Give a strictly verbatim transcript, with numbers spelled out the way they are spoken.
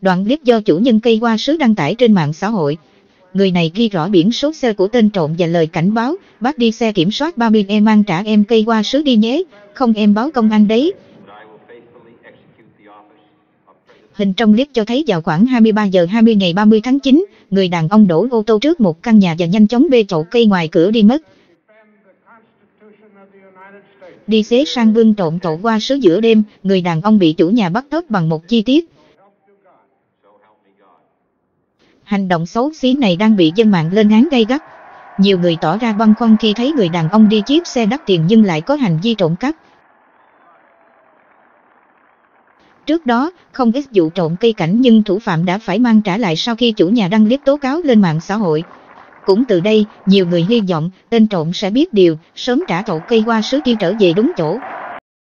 Đoạn clip do chủ nhân cây hoa sứ đăng tải trên mạng xã hội. Người này ghi rõ biển số xe của tên trộm và lời cảnh báo: bác đi xe kiểm soát ba mươi, em mang trả em cây hoa sứ đi nhé, không em báo công an đấy. Hình trong clip cho thấy vào khoảng hai mươi ba giờ hai mươi ngày ba mươi tháng chín, người đàn ông đổ ô tô trước một căn nhà và nhanh chóng bê chậu cây ngoài cửa đi mất. Đi xế sang vương trộm chậu hoa sứ giữa đêm, người đàn ông bị chủ nhà bắt tớp bằng một chi tiết. Hành động xấu xí này đang bị dân mạng lên án gay gắt. Nhiều người tỏ ra băn khoăn khi thấy người đàn ông đi chiếc xe đắt tiền nhưng lại có hành vi trộm cắp. Trước đó, không ít vụ trộm cây cảnh nhưng thủ phạm đã phải mang trả lại sau khi chủ nhà đăng clip tố cáo lên mạng xã hội. Cũng từ đây, nhiều người hy vọng tên trộm sẽ biết điều, sớm trả chậu cây hoa sứ kia trở về đúng chỗ.